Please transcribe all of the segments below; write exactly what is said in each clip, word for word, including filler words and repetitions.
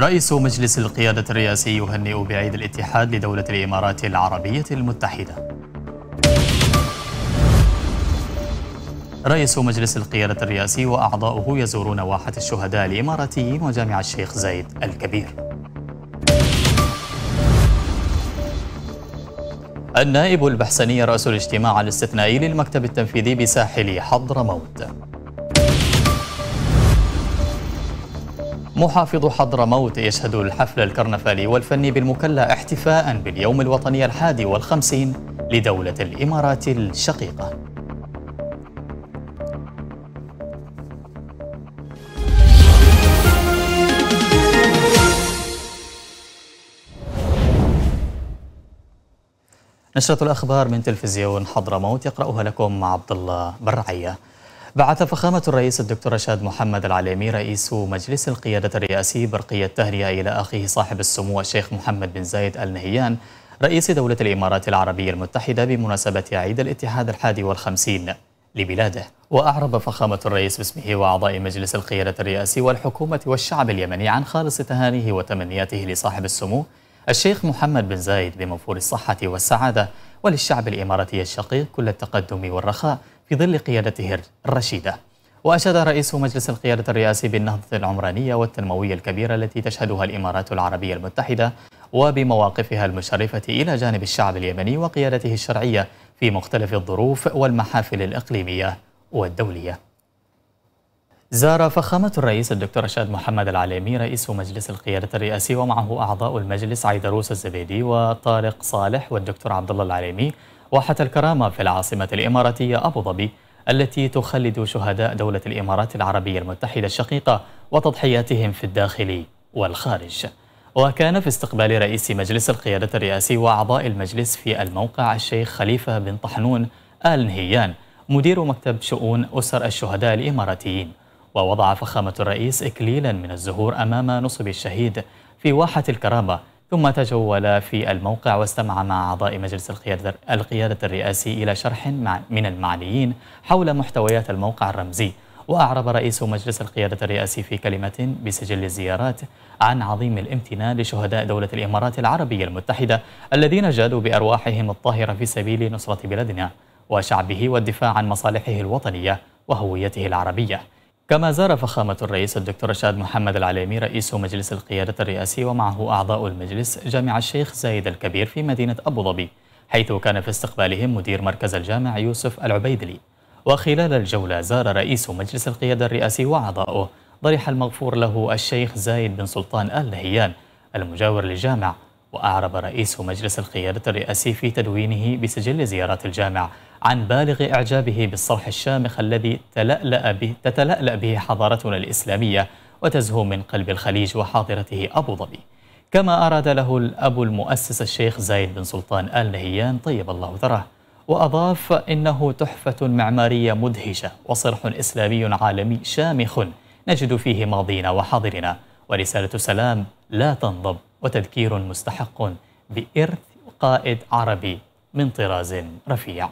رئيس مجلس القيادة الرئاسي يهنئ بعيد الاتحاد لدولة الإمارات العربية المتحدة. رئيس مجلس القيادة الرئاسي وأعضاؤه يزورون واحة الشهداء الإماراتيين وجامع الشيخ زايد الكبير. النائب البحسني رأس الاجتماع الاستثنائي للمكتب التنفيذي بساحل حضرموت. محافظ حضرموت يشهد الحفل الكرنفالي والفني بالمكلا احتفاء باليوم الوطني الحادي والخمسين لدولة الإمارات الشقيقة. نشرة الأخبار من تلفزيون حضرموت يقرأها لكم عبد الله برعيه. بعث فخامة الرئيس الدكتور رشاد محمد العليمي رئيس مجلس القيادة الرئاسي برقية تهنئة إلى أخيه صاحب السمو الشيخ محمد بن زايد آل نهيان رئيس دولة الإمارات العربية المتحدة بمناسبة عيد الاتحاد الحادي والخمسين لبلاده. وأعرب فخامة الرئيس باسمه وأعضاء مجلس القيادة الرئاسي والحكومة والشعب اليمني عن خالص تهانيه وتمنياته لصاحب السمو الشيخ محمد بن زايد بموفور الصحة والسعادة وللشعب الإماراتي الشقيق كل التقدم والرخاء في ظل قيادته الرشيدة. وأشاد رئيس مجلس القيادة الرئاسي بالنهضة العمرانية والتنموية الكبيرة التي تشهدها الإمارات العربية المتحدة وبمواقفها المشرفة إلى جانب الشعب اليمني وقيادته الشرعية في مختلف الظروف والمحافل الإقليمية والدولية. زار فخامة الرئيس الدكتور رشاد محمد العليمي رئيس مجلس القيادة الرئاسي ومعه أعضاء المجلس عيدروس الزبيدي وطارق صالح والدكتور عبد الله العليمي واحة الكرامة في العاصمة الإماراتية أبو ظبي التي تخلد شهداء دولة الإمارات العربية المتحدة الشقيقة وتضحياتهم في الداخل والخارج. وكان في استقبال رئيس مجلس القيادة الرئاسي وأعضاء المجلس في الموقع الشيخ خليفة بن طحنون آل نهيان مدير مكتب شؤون أسر الشهداء الإماراتيين. ووضع فخامة الرئيس إكليلا من الزهور أمام نصب الشهيد في واحة الكرامة ثم تجول في الموقع واستمع مع أعضاء مجلس القيادة, القيادة الرئاسي إلى شرح من المعنيين حول محتويات الموقع الرمزي. وأعرب رئيس مجلس القيادة الرئاسي في كلمة بسجل الزيارات عن عظيم الامتنان لشهداء دولة الإمارات العربية المتحدة الذين جادوا بأرواحهم الطاهرة في سبيل نصرة بلدنا وشعبه والدفاع عن مصالحه الوطنية وهويته العربية. كما زار فخامة الرئيس الدكتور رشاد محمد العليمي رئيس مجلس القيادة الرئاسي ومعه أعضاء المجلس جامع الشيخ زايد الكبير في مدينة أبو ظبي حيث كان في استقبالهم مدير مركز الجامع يوسف العبيدلي. وخلال الجولة زار رئيس مجلس القيادة الرئاسي وأعضاؤه ضريح المغفور له الشيخ زايد بن سلطان آل نهيان المجاور للجامع. وأعرب رئيس مجلس القيادة الرئاسي في تدوينه بسجل زيارات الجامع عن بالغ إعجابه بالصرح الشامخ الذي تلألأ به تتلألأ به حضارتنا الإسلامية وتزهو من قلب الخليج وحاضرته أبو ظبي. كما أراد له الأب المؤسس الشيخ زايد بن سلطان آل نهيان طيب الله ثراه. وأضاف إنه تحفة معمارية مدهشة وصرح إسلامي عالمي شامخ نجد فيه ماضينا وحاضرنا ورسالة سلام لا تنضب وتذكير مستحق بإرث قائد عربي من طراز رفيع.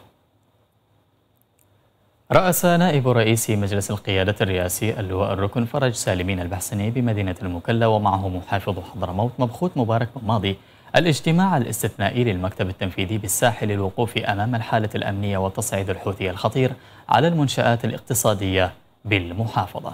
رأس نائب رئيس مجلس القيادة الرئاسي اللواء الركن فرج سالمين البحسني بمدينة المكلا ومعه محافظ حضرموت مبخوت مبارك ماضي الاجتماع الاستثنائي للمكتب التنفيذي بالساحل للوقوف أمام الحالة الأمنية وتصعيد الحوثي الخطير على المنشآت الاقتصادية بالمحافظة.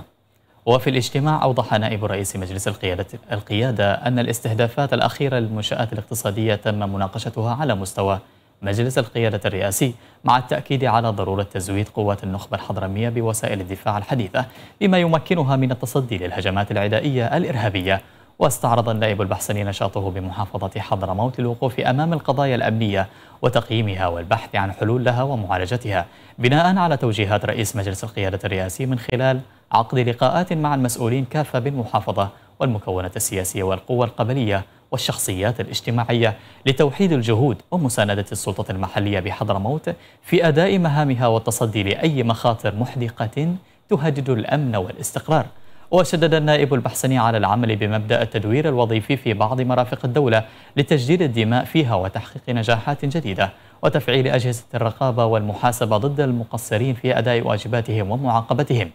وفي الاجتماع أوضح نائب رئيس مجلس القيادة, القيادة أن الاستهدافات الأخيرة للمنشآت الاقتصادية تم مناقشتها على مستوى مجلس القيادة الرئاسي مع التأكيد على ضرورة تزويد قوات النخبة الحضرمية بوسائل الدفاع الحديثة بما يمكنها من التصدي للهجمات العدائية الإرهابية. واستعرض النائب البحسني نشاطه بمحافظة حضرموت للوقوف أمام القضايا الأمنية وتقييمها والبحث عن حلول لها ومعالجتها بناء على توجيهات رئيس مجلس القيادة الرئاسي من خلال عقد لقاءات مع المسؤولين كافة بالمحافظة والمكونات السياسية والقوى القبلية والشخصيات الاجتماعية لتوحيد الجهود ومساندة السلطة المحلية بحضرموت في أداء مهامها والتصدي لأي مخاطر محدقة تهدد الأمن والاستقرار. وشدد النائب البحسني على العمل بمبدأ التدوير الوظيفي في بعض مرافق الدولة لتجديد الدماء فيها وتحقيق نجاحات جديدة وتفعيل أجهزة الرقابة والمحاسبة ضد المقصرين في أداء واجباتهم ومعاقبتهم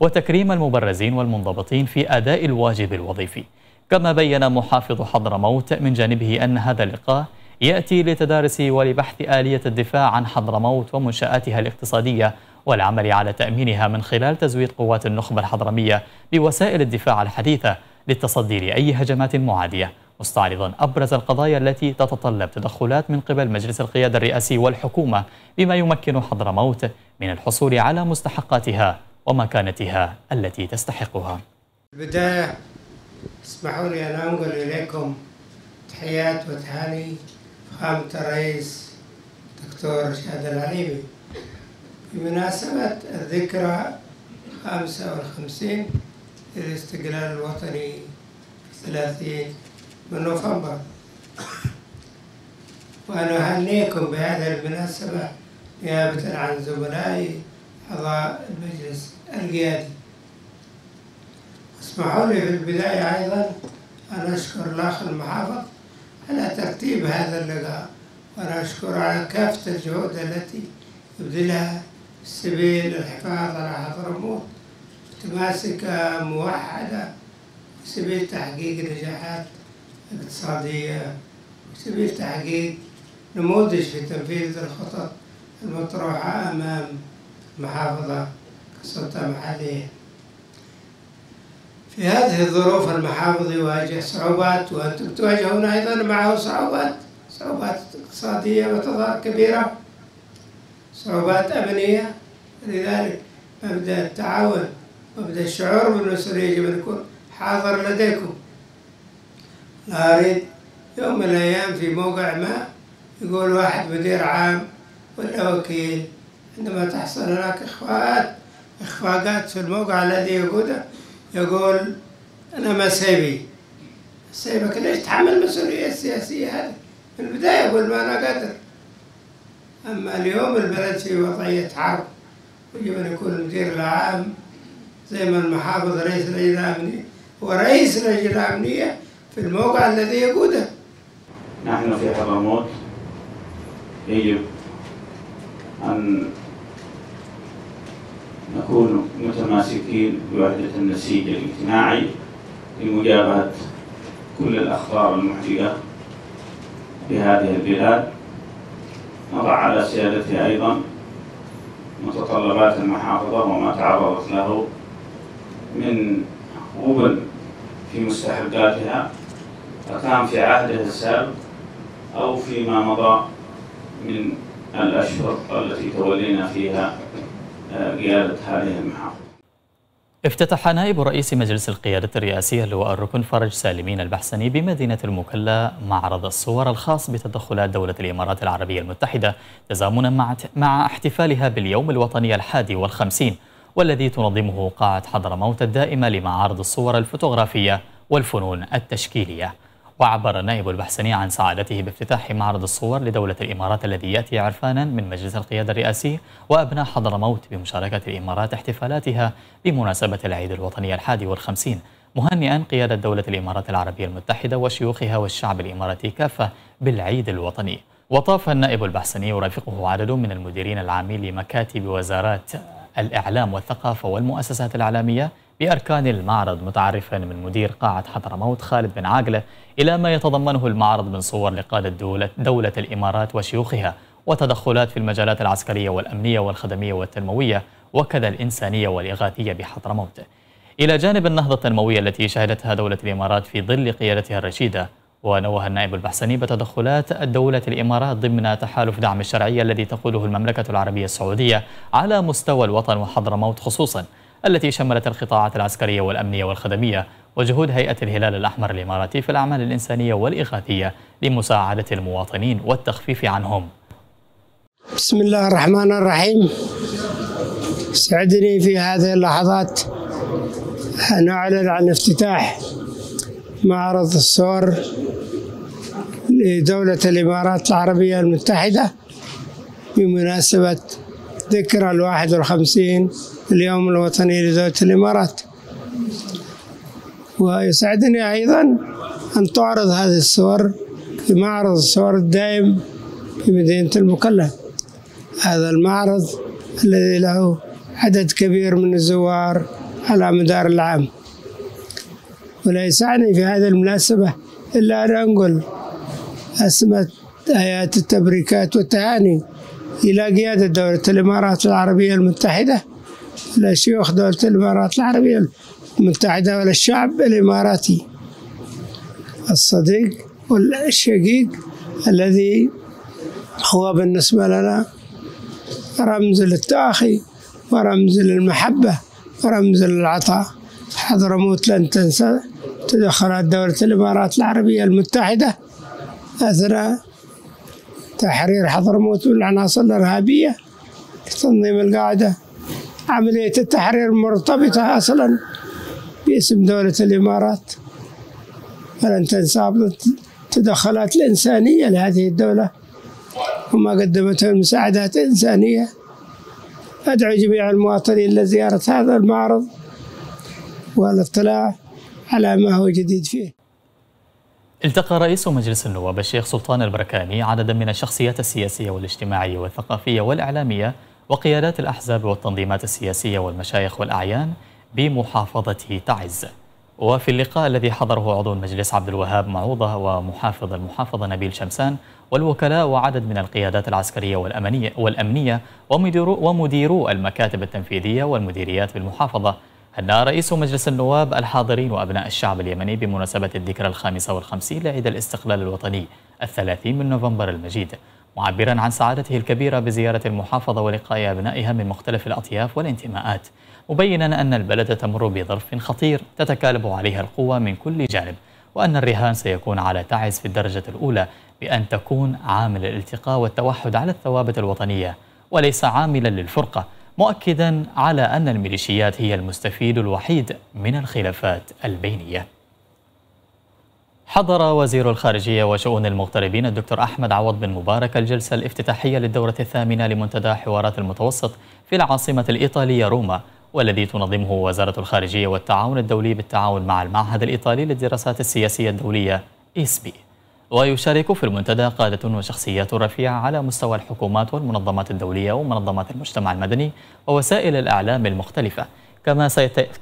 وتكريم المبرزين والمنضبطين في أداء الواجب الوظيفي. كما بيّن محافظ حضرموت من جانبه أن هذا اللقاء يأتي لتدارس ولبحث آلية الدفاع عن حضرموت ومنشآتها الاقتصادية والعمل على تأمينها من خلال تزويد قوات النخبة الحضرمية بوسائل الدفاع الحديثة للتصدي لأي هجمات معادية، مستعرضا أبرز القضايا التي تتطلب تدخلات من قبل مجلس القيادة الرئاسي والحكومة بما يمكن حضرموت من الحصول على مستحقاتها ومكانتها التي تستحقها. بداية اسمحوا لي أن أنقل إليكم تحيات وتهاني فخامة الرئيس الدكتور رشاد العليمي بمناسبة الذكرى الخامسة والخمسين للاستقلال الوطني الثلاثين من نوفمبر، وأنا أهنيكم بهذه المناسبة نيابة عن زملائي أعضاء المجلس القيادي. اسمحوا لي في البداية أيضا أن أشكر الأخ المحافظ على ترتيب هذا اللقاء، وأنا أشكر على كافة الجهود التي يبذلها في سبيل الحفاظ على حضرموت متماسكة موحدة في سبيل تحقيق نجاحات اقتصادية، في سبيل تحقيق نموذج في تنفيذ الخطط المطروحة أمام المحافظة كسلطة محلية. في هذه الظروف المحافظ يواجه صعوبات، وأنتم تواجهون أيضا معه صعوبات، صعوبات اقتصادية وتظاهر كبيرة، صعوبات أمنية، لذلك مبدأ التعاون مبدأ الشعور بالمسؤولية يجب أن يكون حاضر لديكم. لا أريد يوم من الأيام في موقع ما يقول واحد مدير عام ولا وكيل، عندما تحصل هناك إخفاءات إخفاقات في الموقع الذي يقوده يقول أنا ما سيبي سيبك، ليش تحمل المسؤولية السياسية هذه؟ من البداية يقول ما أنا قادر. أما اليوم البلد في وضعية حرب، يجب أن يكون المدير العام زي ما المحافظ رئيس اللجنة الأمنية ورئيس اللجنة الأمنية في الموقع الذي يقوده. نحن في حضرموت يجب أن نكون متماسكين بوحدة النسيج الاجتماعي لمجابهة كل الأخطار المحرجة في هذه البلاد، نضع على سيادتها أيضا متطلبات المحافظة وما تعرضت له من غبن في مستحقاتها فكان في عهده السابق أو فيما مضى من الأشهر التي تولينا فيها قيادة هذه المحافظة. افتتح نائب رئيس مجلس القيادة الرئاسي اللواء الركن فرج سالمين البحسني بمدينة المكلا معرض الصور الخاص بتدخلات دولة الإمارات العربية المتحدة تزامنا مع مع احتفالها باليوم الوطني الحادي والخمسين والذي تنظمه قاعة حضرموت الدائمة لمعارض الصور الفوتوغرافية والفنون التشكيلية. وعبر النائب البحسني عن سعادته بافتتاح معرض الصور لدولة الإمارات الذي يأتي عرفانا من مجلس القيادة الرئاسي وأبناء حضرموت بمشاركة الإمارات احتفالاتها بمناسبة العيد الوطني الحادي والخمسين، مهنئا قيادة دولة الإمارات العربية المتحدة وشيوخها والشعب الإماراتي كافة بالعيد الوطني. وطاف النائب البحسني ورافقه عدد من المديرين العامين لمكاتب وزارات الإعلام والثقافة والمؤسسات الإعلامية بأركان المعرض، متعرفا من مدير قاعة حضرموت خالد بن عقلة إلى ما يتضمنه المعرض من صور لقادة دولة, دولة الإمارات وشيوخها وتدخلات في المجالات العسكرية والأمنية والخدمية والتنموية وكذا الإنسانية والإغاثية بحضرموت، إلى جانب النهضة التنموية التي شهدتها دولة الإمارات في ظل قيادتها الرشيدة. ونوه النائب البحسني بتدخلات الدولة الإمارات ضمن تحالف دعم الشرعية الذي تقوده المملكة العربية السعودية على مستوى الوطن وحضرموت خصوصا، التي شملت القطاعات العسكرية والأمنية والخدمية وجهود هيئة الهلال الأحمر الإماراتي في الأعمال الإنسانية والإغاثية لمساعدة المواطنين والتخفيف عنهم. بسم الله الرحمن الرحيم، سعدني في هذه اللحظات أن أعلن عن افتتاح معرض الصور لدولة الإمارات العربية المتحدة بمناسبة ذكرى الواحد والخمسين اليوم الوطني لدولة الإمارات، ويسعدني أيضا أن تعرض هذه الصور في معرض الصور الدائم في مدينة المكلا. هذا المعرض الذي له عدد كبير من الزوار على مدار العام ولا يسعني في هذه المناسبة إلا أن أنقل أسمة آيات التبريكات والتهاني إلى قيادة دولة الإمارات العربية المتحدة، لشيوخ دولة الإمارات العربية المتحدة، وللشعب الإماراتي الصديق والشقيق الذي هو بالنسبة لنا رمز للتأخي ورمز للمحبة ورمز للعطاء. حضرموت لن تنسى تدخلات دولة الإمارات العربية المتحدة أثناء تحرير حضرموت من العناصر الإرهابية لتنظيم القاعدة. عملية التحرير مرتبطة أصلا باسم دولة الإمارات، فلن تنسى التدخلات الإنسانية لهذه الدولة وما قدمته من مساعدات إنسانية. أدعو جميع المواطنين لزيارة هذا المعرض والاطلاع على ما هو جديد فيه. التقى رئيس مجلس النواب الشيخ سلطان البركاني عددا من الشخصيات السياسية والاجتماعية والثقافية والإعلامية وقيادات الأحزاب والتنظيمات السياسية والمشايخ والأعيان بمحافظة تعز. وفي اللقاء الذي حضره عضو المجلس عبد الوهاب معوضة ومحافظ المحافظة نبيل شمسان والوكلاء وعدد من القيادات العسكرية والأمنية والأمنية ومديرو المكاتب التنفيذية والمديريات بالمحافظة، هنأ رئيس مجلس النواب الحاضرين وأبناء الشعب اليمني بمناسبة الذكرى الخامسة والخمسين لعيد الاستقلال الوطني الثلاثين من نوفمبر المجيد، معبراً عن سعادته الكبيرة بزيارة المحافظة ولقاء أبنائها من مختلف الأطياف والانتماءات، مبيناً أن البلد تمر بظرف خطير تتكالب عليها القوى من كل جانب، وأن الرهان سيكون على تعز في الدرجة الأولى بأن تكون عامل الالتقاء والتوحد على الثوابت الوطنية وليس عاملاً للفرقة، مؤكداً على أن الميليشيات هي المستفيد الوحيد من الخلافات البينية. حضر وزير الخارجية وشؤون المغتربين الدكتور أحمد عوض بن مبارك الجلسة الافتتاحية للدورة الثامنة لمنتدى حوارات المتوسط في العاصمة الإيطالية روما، والذي تنظمه وزارة الخارجية والتعاون الدولي بالتعاون مع المعهد الإيطالي للدراسات السياسية الدولية إيسبي. ويشارك في المنتدى قادة وشخصيات رفيعة على مستوى الحكومات والمنظمات الدولية ومنظمات المجتمع المدني ووسائل الإعلام المختلفة. كما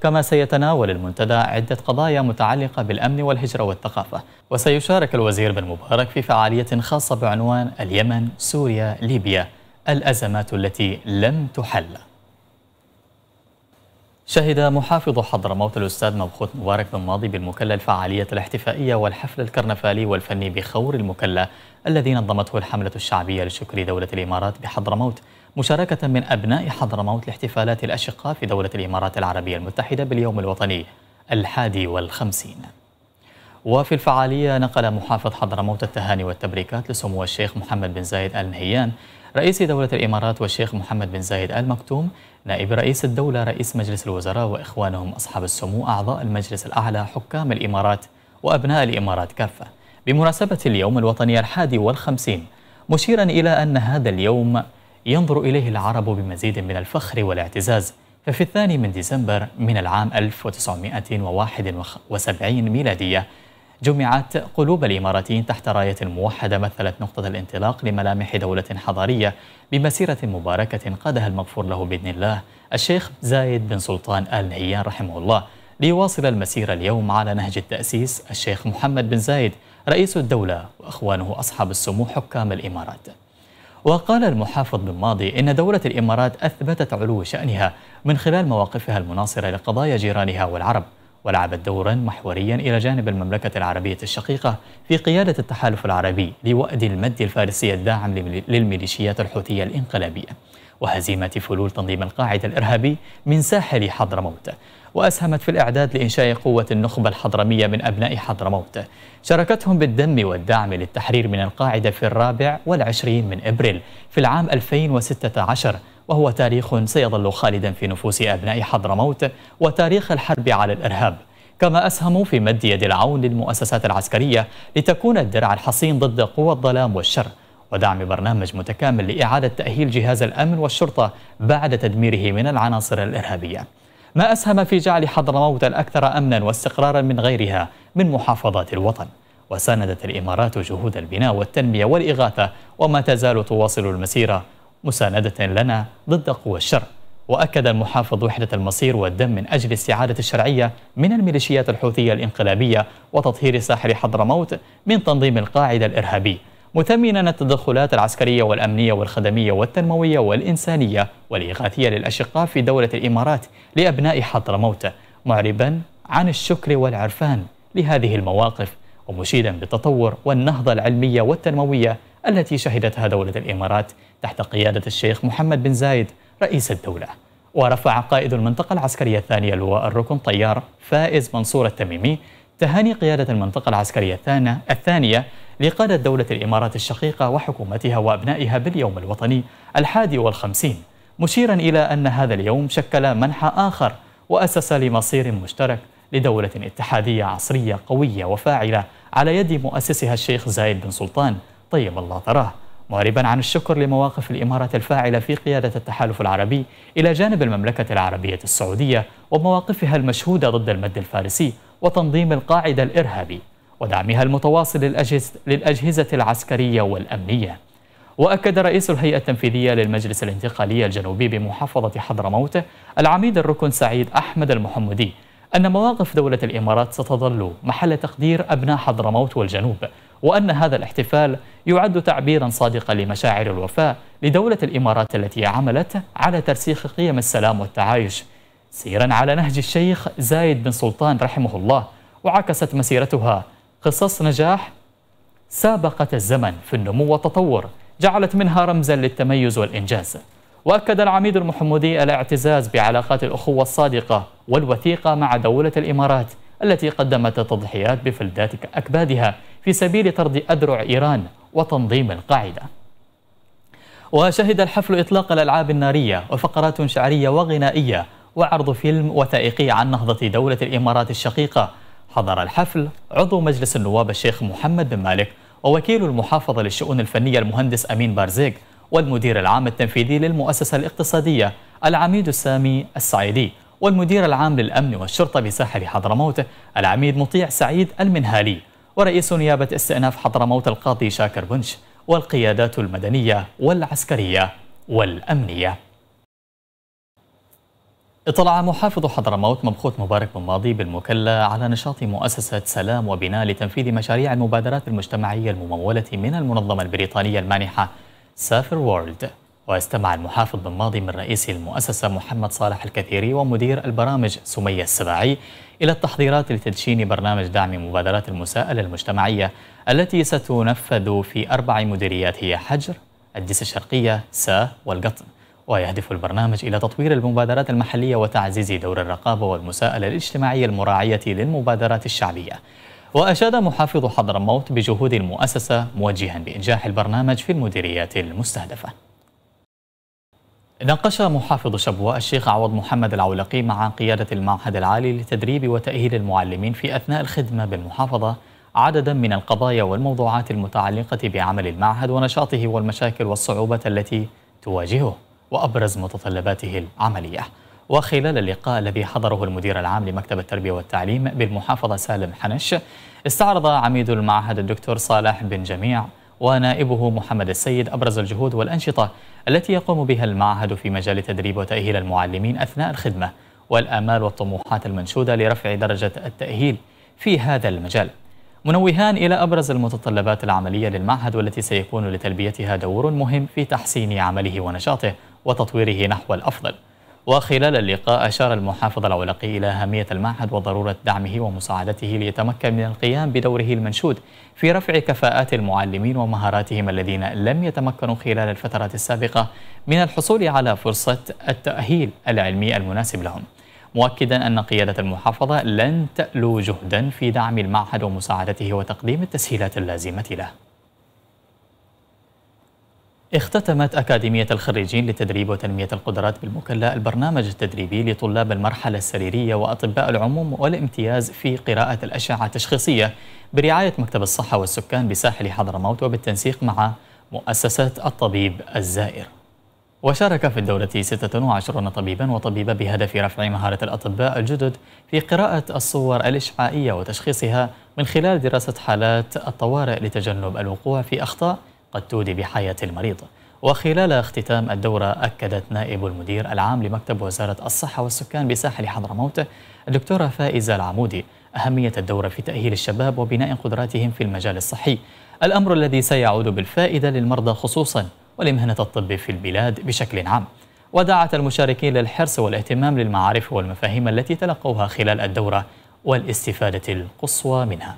كما سيتناول المنتدى عدة قضايا متعلقة بالأمن والهجرة والثقافة. وسيشارك الوزير بن مبارك في فعالية خاصة بعنوان اليمن، سوريا، ليبيا، الأزمات التي لم تحل. شهد محافظ حضرموت الأستاذ مبخوت مبارك ماضي بالمكلا الفعالية الاحتفائية والحفل الكرنفالي والفني بخور المكلا الذي نظمته الحملة الشعبية لشكر دولة الإمارات بحضرموت، مشاركة من أبناء حضرموت لاحتفالات الأشقاء في دولة الإمارات العربية المتحدة باليوم الوطني الحادي والخمسين. وفي الفعالية نقل محافظ حضرموت التهاني والتبريكات لسمو الشيخ محمد بن زايد آل نهيان رئيس دولة الإمارات والشيخ محمد بن زايد آل مكتوم نائب رئيس الدولة رئيس مجلس الوزراء وإخوانهم أصحاب السمو أعضاء المجلس الأعلى حكام الإمارات وأبناء الإمارات كافة بمناسبة اليوم الوطني الحادي والخمسين، مشيرا إلى أن هذا اليوم ينظر إليه العرب بمزيد من الفخر والاعتزاز، ففي الثاني من ديسمبر من العام ألف وتسعمئة وواحد وسبعين ميلادية جمعت قلوب الإماراتيين تحت راية موحدة مثلت نقطة الانطلاق لملامح دولة حضارية بمسيرة مباركة قادها المغفور له بإذن الله الشيخ زايد بن سلطان آل نهيان رحمه الله ليواصل المسيرة اليوم على نهج التأسيس الشيخ محمد بن زايد رئيس الدولة وإخوانه أصحاب السمو حكام الإمارات. وقال المحافظ بن ماضي إن دولة الإمارات أثبتت علو شأنها من خلال مواقفها المناصرة لقضايا جيرانها والعرب، ولعبت دورا محوريا إلى جانب المملكة العربية الشقيقة في قيادة التحالف العربي لوأد المد الفارسي الداعم للميليشيات الحوثية الانقلابية وهزيمة فلول تنظيم القاعدة الإرهابي من ساحل حضرموت، وأسهمت في الإعداد لإنشاء قوة النخبة الحضرمية من أبناء حضرموت شاركتهم بالدم والدعم للتحرير من القاعدة في الرابع والعشرين من إبريل في العام ألفين وستة عشر، وهو تاريخ سيظل خالدا في نفوس أبناء حضرموت وتاريخ الحرب على الإرهاب. كما أسهموا في مد يد العون للمؤسسات العسكرية لتكون الدرع الحصين ضد قوى الظلام والشر، ودعم برنامج متكامل لإعادة تأهيل جهاز الأمن والشرطة بعد تدميره من العناصر الإرهابية، ما أسهم في جعل حضرموت الأكثر أمنا واستقرارا من غيرها من محافظات الوطن. وساندت الإمارات جهود البناء والتنمية والإغاثة، وما تزال تواصل المسيرة مساندة لنا ضد قوى الشر، وأكد المحافظ وحدة المصير والدم من أجل استعادة الشرعية من الميليشيات الحوثية الانقلابية وتطهير ساحل حضرموت من تنظيم القاعدة الإرهابي، مثمنا التدخلات العسكرية والأمنية والخدمية والتنموية والإنسانية والإغاثية للأشقاء في دولة الإمارات لأبناء حضرموت، معربا عن الشكر والعرفان لهذه المواقف، ومشيدا بالتطور والنهضة العلمية والتنموية التي شهدتها دولة الإمارات تحت قيادة الشيخ محمد بن زايد رئيس الدولة. ورفع قائد المنطقة العسكرية الثانية لواء الركن طيار فائز منصور التميمي تهاني قيادة المنطقة العسكرية الثانية لقادة دولة الإمارات الشقيقة وحكومتها وأبنائها باليوم الوطني الحادي والخمسين، مشيرا إلى أن هذا اليوم شكل منحى آخر وأسس لمصير مشترك لدولة اتحادية عصرية قوية وفاعلة على يد مؤسسها الشيخ زايد بن سلطان طيب الله ثراه، معربا عن الشكر لمواقف الإمارات الفاعلة في قيادة التحالف العربي إلى جانب المملكة العربية السعودية ومواقفها المشهودة ضد المد الفارسي وتنظيم القاعدة الإرهابي ودعمها المتواصل للأجهزة العسكرية والأمنية. وأكد رئيس الهيئة التنفيذية للمجلس الانتقالي الجنوبي بمحافظة حضرموت العميد الركن سعيد احمد المحمدي أن مواقف دولة الإمارات ستظل محل تقدير أبناء حضرموت والجنوب، وأن هذا الاحتفال يعد تعبيرا صادقا لمشاعر الوفاء لدولة الإمارات التي عملت على ترسيخ قيم السلام والتعايش سيرا على نهج الشيخ زايد بن سلطان رحمه الله، وعكست مسيرتها قصص نجاح سابقت الزمن في النمو والتطور جعلت منها رمزا للتميز والإنجاز. وأكد العميد المحمدي الاعتزاز بعلاقات الأخوة الصادقة والوثيقة مع دولة الإمارات التي قدمت تضحيات بفلذات أكبادها في سبيل طرد أذرع إيران وتنظيم القاعدة. وشهد الحفل إطلاق الألعاب النارية وفقرات شعرية وغنائية وعرض فيلم وثائقي عن نهضة دولة الإمارات الشقيقة. حضر الحفل عضو مجلس النواب الشيخ محمد بن مالك ووكيل المحافظة للشؤون الفنية المهندس أمين بارزق والمدير العام التنفيذي للمؤسسة الاقتصادية العميد سامي السعيدي والمدير العام للأمن والشرطة بساحل حضرموت العميد مطيع سعيد المنهالي ورئيس نيابة استئناف حضرموت القاضي شاكر بنش والقيادات المدنية والعسكرية والأمنية. اطلع محافظ حضرموت مبخوت مبارك ماضي بالمكلا على نشاط مؤسسة سلام وبناء لتنفيذ مشاريع المبادرات المجتمعية الممولة من المنظمة البريطانية المانحة سافر وورلد. واستمع المحافظ بن ماضي من رئيس المؤسسة محمد صالح الكثيري ومدير البرامج سمية السبعي إلى التحضيرات لتدشين برنامج دعم مبادرات المساءلة المجتمعية التي ستنفذ في أربع مديريات هي حجر، الدس الشرقية، ساه والقطن. ويهدف البرنامج إلى تطوير المبادرات المحلية وتعزيز دور الرقابة والمساءلة الاجتماعية المراعية للمبادرات الشعبية. وأشاد محافظ حضرموت بجهود المؤسسة موجها بإنجاح البرنامج في المديريات المستهدفة. ناقش محافظ شبوة الشيخ عوض محمد العولقي مع قيادة المعهد العالي لتدريب وتأهيل المعلمين في أثناء الخدمة بالمحافظة عددا من القضايا والموضوعات المتعلقة بعمل المعهد ونشاطه والمشاكل والصعوبات التي تواجهه وأبرز متطلباته العملية. وخلال اللقاء الذي حضره المدير العام لمكتب التربية والتعليم بالمحافظة سالم حنش استعرض عميد المعهد الدكتور صالح بن جميع ونائبه محمد السيد أبرز الجهود والأنشطة التي يقوم بها المعهد في مجال تدريب وتأهيل المعلمين أثناء الخدمة والآمال والطموحات المنشودة لرفع درجة التأهيل في هذا المجال، منوهان إلى أبرز المتطلبات العملية للمعهد والتي سيكون لتلبيتها دور مهم في تحسين عمله ونشاطه وتطويره نحو الأفضل. وخلال اللقاء أشار المحافظ العلقي إلى أهمية المعهد وضرورة دعمه ومساعدته ليتمكن من القيام بدوره المنشود في رفع كفاءات المعلمين ومهاراتهم الذين لم يتمكنوا خلال الفترات السابقة من الحصول على فرصة التأهيل العلمي المناسب لهم، مؤكدا أن قيادة المحافظة لن تألو جهدا في دعم المعهد ومساعدته وتقديم التسهيلات اللازمة له. اختتمت أكاديمية الخريجين لتدريب وتنمية القدرات بالمكلا البرنامج التدريبي لطلاب المرحلة السريرية وأطباء العموم والامتياز في قراءة الأشعة التشخيصية برعاية مكتب الصحة والسكان بساحل حضرموت وبالتنسيق مع مؤسسة الطبيب الزائر. وشارك في الدورة ستة وعشرين طبيبا وطبيبة بهدف رفع مهارة الأطباء الجدد في قراءة الصور الإشعاعية وتشخيصها من خلال دراسة حالات الطوارئ لتجنب الوقوع في أخطاء قد تودي بحياة المريض. وخلال اختتام الدورة أكدت نائب المدير العام لمكتب وزارة الصحة والسكان بساحل حضرموت الدكتورة فائزة العمودي أهمية الدورة في تأهيل الشباب وبناء قدراتهم في المجال الصحي، الأمر الذي سيعود بالفائدة للمرضى خصوصا ولمهنة الطب في البلاد بشكل عام. ودعت المشاركين للحرص والاهتمام للمعارف والمفاهيم التي تلقوها خلال الدورة والاستفادة القصوى منها.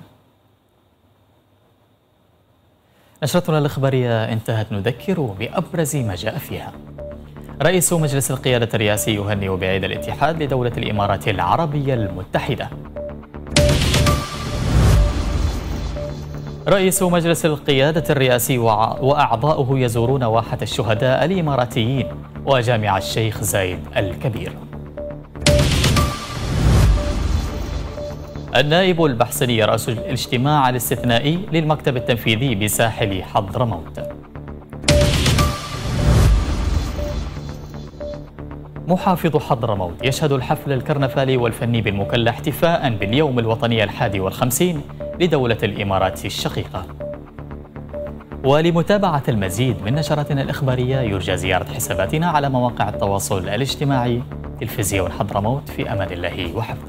نشرتنا الإخبارية انتهت، نذكر بأبرز ما جاء فيها. رئيس مجلس القيادة الرئاسي يهنئ بعيد الاتحاد لدولة الإمارات العربية المتحدة. رئيس مجلس القيادة الرئاسي وأعضاؤه يزورون واحة الشهداء الإماراتيين وجامع الشيخ زايد الكبير. النائب البحسني رأس الاجتماع الاستثنائي للمكتب التنفيذي بساحل حضرموت. محافظ حضرموت يشهد الحفل الكرنفالي والفني بالمكلا احتفاء باليوم الوطني الحادي والخمسين لدولة الإمارات الشقيقة. ولمتابعة المزيد من نشراتنا الإخبارية يرجى زيارة حساباتنا على مواقع التواصل الاجتماعي. تلفزيون حضرموت، في أمان الله وحفظه.